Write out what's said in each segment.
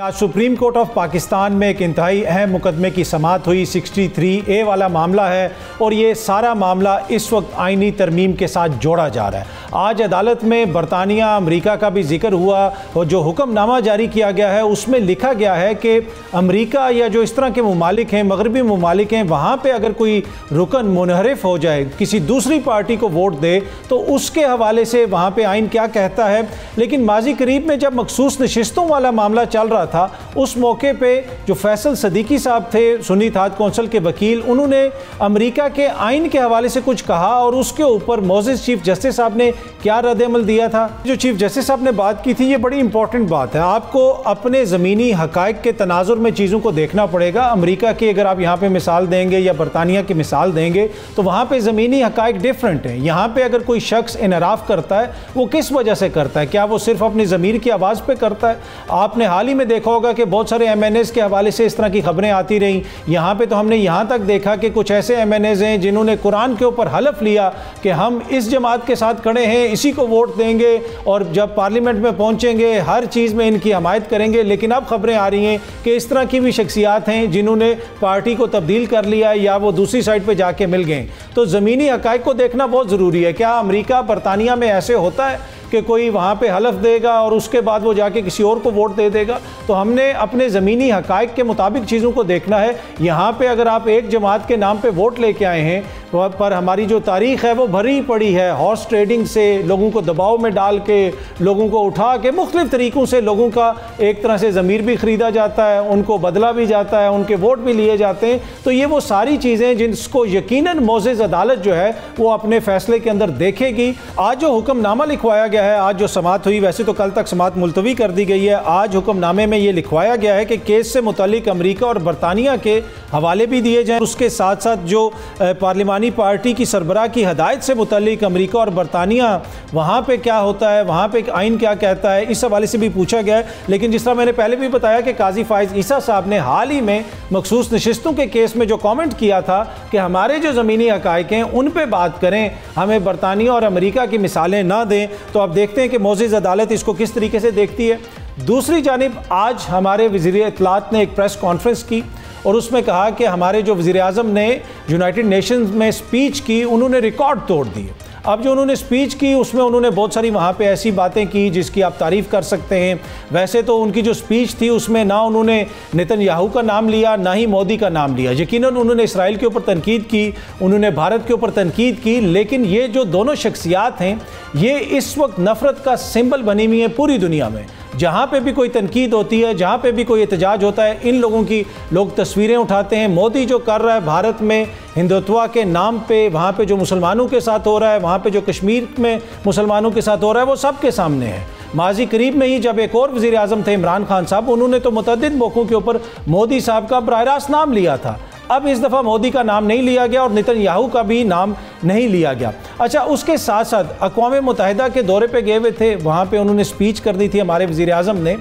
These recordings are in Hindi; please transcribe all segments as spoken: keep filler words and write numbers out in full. आज सुप्रीम कोर्ट ऑफ पाकिस्तान में एक इंतहाई अहम मुकदमे की समाअत हुई। सिक्सटी थ्री ए वाला मामला है और ये सारा मामला इस वक्त आइनी तरमीम के साथ जोड़ा जा रहा है। आज अदालत में बरतानिया अमेरिका का भी जिक्र हुआ और जो हुक्मनामा जारी किया गया है उसमें लिखा गया है कि अमेरिका या जो इस तरह के ममालिक हैं, मगरबी ममालिक हैं, वहाँ पर अगर कोई रुकन मुनहरिफ हो जाए, किसी दूसरी पार्टी को वोट दे तो उसके हवाले से वहाँ पर आइन क्या कहता है। लेकिन माजी करीब में जब मखसूस नशिस्तों वाला मामला चल रहा था उस मौके पे जो फैसल सदीकी साहब थे, सुन्नी थाट कौंसिल के वकील, उन्होंने अमेरिका के आइन के हवाले से कुछ कहा और उसके ऊपर मोजिज़ चीफ जस्टिस साहब ने क्या रद्द-ए-अमल दिया था। जो चीफ जस्टिस साहब ने बात की थी ये बड़ी इंपॉर्टेंट बात है, आपको अपने ज़मीनी हकायक के तनाजुर में चीज़ों को देखना पड़ेगा। अमेरिका की अगर आप यहाँ पर मिसाल देंगे या बरतानिया की मिसाल देंगे तो वहाँ पर ज़मीनी हकायक डिफरेंट हैं। यहाँ पर अगर कोई शख्स इनहराफ करता है वो किस वजह से करता है, क्या वो सिर्फ अपनी ज़मीर की आवाज़ पर करता है। आपने हाल ही में देखा होगा कि बहुत सारे एम एन एज़ के हवाले से इस तरह की खबरें आती रहीं। यहाँ पे तो हमने यहाँ तक देखा कि कुछ ऐसे एम एन एज़ हैं जिन्होंने कुरान के ऊपर हलफ लिया कि हम इस जमात के साथ खड़े हैं, इसी को वोट देंगे और जब पार्लियामेंट में पहुँचेंगे हर चीज़ में इनकी हमायत करेंगे। लेकिन अब खबरें आ रही हैं कि इस तरह की भी शख्सियात हैं जिन्होंने पार्टी को तब्दील कर लिया या वो दूसरी साइड पर जाके मिल गए। तो ज़मीनी हकायक को देखना बहुत ज़रूरी है। क्या अमरीका बरतानिया में ऐसे होता है कि कोई वहाँ पे हलफ देगा और उसके बाद वो जाके किसी और को वोट दे देगा? तो हमने अपने ज़मीनी हकायक के मुताबिक चीज़ों को देखना है। यहाँ पे अगर आप एक जमात के नाम पे वोट लेके आए हैं तो पर हमारी जो तारीख है वो भरी पड़ी है, हॉर्स ट्रेडिंग से, लोगों को दबाव में डाल के, लोगों को उठा के, मुख्तलिफ तरीक़ों से लोगों का एक तरह से ज़मीर भी ख़रीदा जाता है, उनको बदला भी जाता है, उनके वोट भी लिए जाते हैं। तो ये वो सारी चीज़ें जिनको यकीनन मोज़ज़ अदालत जो है वो अपने फ़ैसले के अंदर देखेगी। आज जो हुक्मनामा लिखवाया गया है, आज जो समाअत हुई, वैसे तो कल तक समाअत मुलतवी कर दी गई है, आज हुक्मनामे में ये लिखवाया गया है कि केस से मुतल्लिक अमरीका और बरतानिया के हवाले भी दिए जाएँ। उसके साथ साथ जो पार्लिमानी पार्टी की सरबराह की हदायत से मुतल्लिक अमरीका और बरतानिया, वहाँ पे क्या होता है, वहाँ पे आइन क्या कहता है, इस हवाले से भी पूछा गया है। लेकिन जिस तरह मैंने पहले भी बताया कि काजी फाइज ईसा साहब ने हाल ही में मखसूस नशिस्तों के केस में जो कॉमेंट किया था कि हमारे जो ज़मीनी हकायक हैं उन पर बात करें, हमें बरतानिया और अमरीका की मिसालें ना दें। तो आप देखते हैं कि मोज़ज़ अदालत इसको किस तरीके से देखती है। दूसरी जानिब आज हमारे वज़ीर इत्तलात ने एक प्रेस कॉन्फ्रेंस की और उसमें कहा कि हमारे जो वज़ीर आज़म ने यूनाइटेड नेशंस में स्पीच की उन्होंने रिकॉर्ड तोड़ दिए। अब जो उन्होंने स्पीच की उसमें उन्होंने बहुत सारी वहाँ पे ऐसी बातें की जिसकी आप तारीफ़ कर सकते हैं। वैसे तो उनकी जो स्पीच थी उसमें ना उन्होंने नेतन्याहू का नाम लिया ना ही मोदी का नाम लिया। यकीनन उन्होंने इसराइल के ऊपर तनकीद की, उन्होंने भारत के ऊपर तनकीद की, लेकिन ये जो दोनों शख्सियात हैं ये इस वक्त नफ़रत का सिंबल बनी हुई है पूरी दुनिया में। जहाँ पे भी कोई तनकीद होती है, जहाँ पे भी कोई एहतजाज होता है, इन लोगों की लोग तस्वीरें उठाते हैं। मोदी जो कर रहा है भारत में हिंदुत्वा के नाम पे, वहाँ पे जो मुसलमानों के साथ हो रहा है, वहाँ पे जो कश्मीर में मुसलमानों के साथ हो रहा है, वो सब के सामने है। माजी करीब में ही जब एक और वज़ीर आज़म थे इमरान खान साहब, उन्होंने तो मुतअद्दिद मौक़ों के ऊपर मोदी साहब का बराह रास्त नाम लिया था। अब इस दफ़ा मोदी का नाम नहीं लिया गया और नेतन्याहू का भी नाम नहीं लिया गया। अच्छा, उसके साथ साथ अक़वाम मुत्तहिदा के दौरे पे गए हुए थे, वहाँ पे उन्होंने स्पीच कर दी थी हमारे वज़ीर आज़म ने।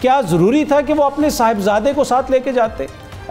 क्या ज़रूरी था कि वो अपने साहिबजादे को साथ लेके जाते?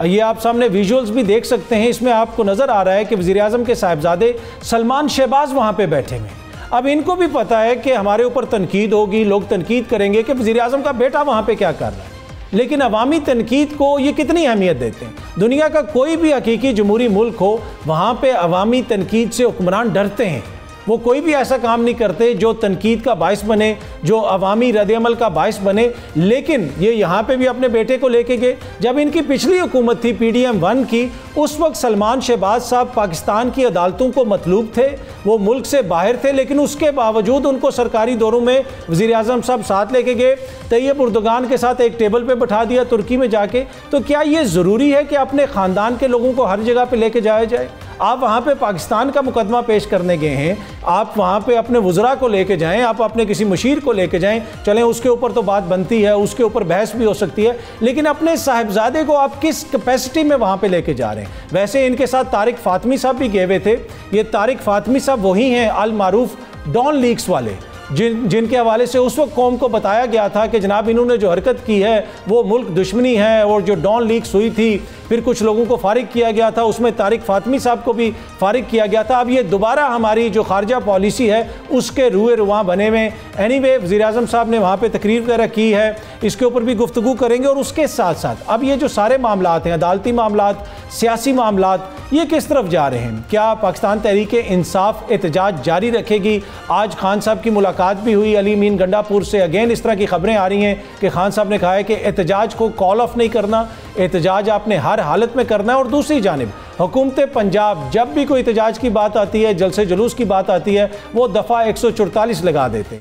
ये आप सामने विजुअल्स भी देख सकते हैं, इसमें आपको नज़र आ रहा है कि वज़ीर आज़म के साहिबजादे सलमान शहबाज़ वहाँ पर बैठे हुए। अब इनको भी पता है कि हमारे ऊपर तनकीद होगी, लोग तनकीद करेंगे कि वज़ीर आज़म का बेटा वहाँ पर क्या कर रहा है, लेकिन अवामी तनकीद को ये कितनी अहमियत देते हैं। दुनिया का कोई भी हकीकी जमहूरी मुल्क हो, वहाँ पे अवामी तनकीद से हुक्मरान डरते हैं। वो कोई भी ऐसा काम नहीं करते जो तनकीद का बायस बने, जो अवामी रद्द-ए-अमल का बायस बने। लेकिन ये यहाँ पे भी अपने बेटे को लेके गए। जब इनकी पिछली हुकूमत थी पी डी एम वन की, उस वक्त सलमान शहबाज साहब पाकिस्तान की अदालतों को मतलूब थे, वो मुल्क से बाहर थे, लेकिन उसके बावजूद उनको सरकारी दौरों में वज़ीर आज़म साहब साथ लेके गए। तैयब उर्दगान के साथ एक टेबल पर बैठा दिया तुर्की में जाके। तो क्या ये ज़रूरी है कि अपने ख़ानदान के लोगों को हर जगह पर लेके जाया जाए? आप वहाँ पे पाकिस्तान का मुकदमा पेश करने गए हैं, आप वहाँ पे अपने वज़रा को लेके जाएं, आप अपने किसी मुशीर को लेके जाएं, चलें उसके ऊपर तो बात बनती है, उसके ऊपर बहस भी हो सकती है, लेकिन अपने साहिबजादे को आप किस कैपेसिटी में वहाँ पे लेके जा रहे हैं? वैसे इनके साथ तारिक फातमी साहब भी गए हुए थे। ये तारिक फातमी साहब वही हैं अल मारूफ डॉन लीक्स वाले, जिन जिनके हवाले से उस वक्त कौम को बताया गया था कि जनाब इन्होंने जो हरकत की है वो मुल्क दुश्मनी है, और जो डॉन लीक्स हुई थी फिर कुछ लोगों को फारिग किया गया था, उसमें तारिक फातमी साहब को भी फारिग किया गया था। अब ये दोबारा हमारी जो खारजा पॉलिसी है उसके रूए रुआं बने हुए। एनी वे वज़ीर आज़म साहब ने वहाँ पर तकरीर वगैरह की है, इसके ऊपर भी गुफ्तगू करेंगे। और उसके साथ साथ अब ये जो सारे मामला हैं, अदालती मामला, सियासी मामला, ये किस तरफ जा रहे हैं? क्या पाकिस्तान तहरीक इंसाफ एहतजाज जारी रखेगी? आज खान साहब की मुलाकात भी हुई अली मीन गंडापुर से, अगेन इस तरह की खबरें आ रही हैं कि खान साहब ने कहा है कि एहतजाज को कॉल ऑफ नहीं करना, एहतजाज आपने हर हालत में करना है। और दूसरी जानिब हुकूमत पंजाब जब भी कोई एहतजाज की बात आती है, जलसे जुलूस की बात आती है, वो दफ़ा एक सौ चौतालीस लगा देते हैं।